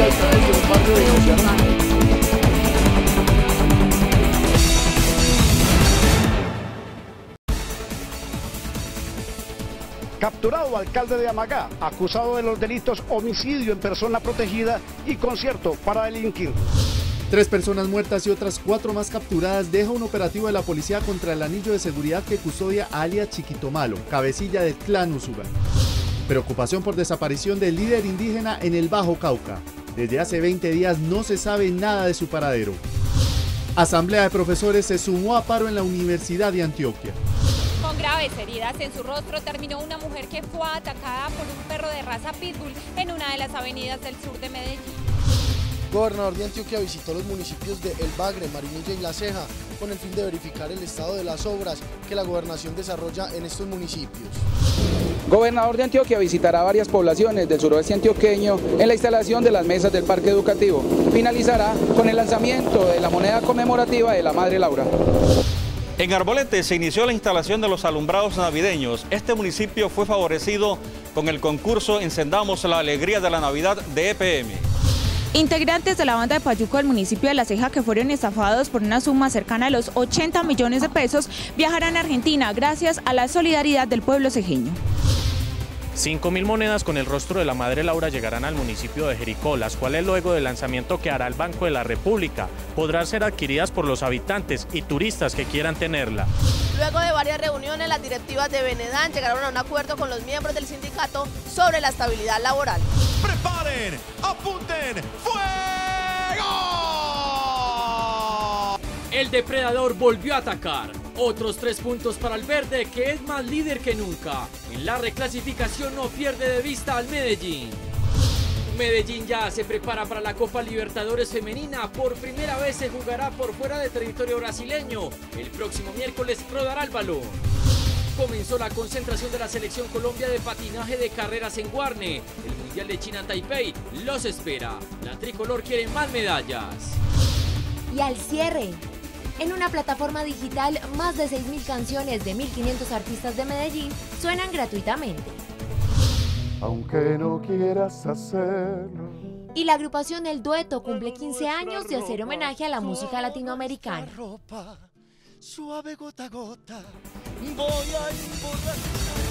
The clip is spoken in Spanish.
Colombia está desde un barrio de Usuga. Capturado alcalde de Amagá, acusado de los delitos homicidio en persona protegida y concierto para delinquir. 3 personas muertas y otras 4 más capturadas deja un operativo de la policía contra el anillo de seguridad que custodia alias Chiquitomalo, cabecilla del clan Usuga. Preocupación por desaparición del líder indígena en el Bajo Cauca. Desde hace 20 días no se sabe nada de su paradero. Asamblea de profesores se sumó a paro en la Universidad de Antioquia. Con graves heridas en su rostro terminó una mujer que fue atacada por un perro de raza pitbull en una de las avenidas del sur de Medellín. El gobernador de Antioquia visitó los municipios de El Bagre, Marinilla y La Ceja con el fin de verificar el estado de las obras que la gobernación desarrolla en estos municipios. Gobernador de Antioquia visitará varias poblaciones del suroeste antioqueño en la instalación de las mesas del Parque Educativo. Finalizará con el lanzamiento de la moneda conmemorativa de la Madre Laura. En Arbolete se inició la instalación de los alumbrados navideños. Este municipio fue favorecido con el concurso Encendamos la Alegría de la Navidad de EPM. Integrantes de la banda de Payuco del municipio de La Ceja que fueron estafados por una suma cercana a los 80 millones de pesos viajarán a Argentina gracias a la solidaridad del pueblo cejeño. 5.000 monedas con el rostro de la Madre Laura llegarán al municipio de Jericó, las cuales luego del lanzamiento que hará el Banco de la República podrán ser adquiridas por los habitantes y turistas que quieran tenerla. Luego de varias reuniones, las directivas de Benedán llegaron a un acuerdo con los miembros del sindicato sobre la estabilidad laboral. ¡Preparen! ¡Apunten! ¡Fuego! El depredador volvió a atacar. Otros 3 puntos para el verde, que es más líder que nunca. En la reclasificación no pierde de vista al Medellín. Medellín ya se prepara para la Copa Libertadores Femenina. Por primera vez se jugará por fuera de territorio brasileño. El próximo miércoles rodará el balón. Comenzó la concentración de la Selección Colombia de patinaje de carreras en Guarne. El Mundial de China Taipei los espera. La tricolor quiere más medallas. Y al cierre, en una plataforma digital, más de 6.000 canciones de 1.500 artistas de Medellín suenan gratuitamente. Aunque no quieras hacerlo. Y la agrupación El Dueto cumple 15 años de hacer homenaje a la música latinoamericana. Suave gota a gota, voy a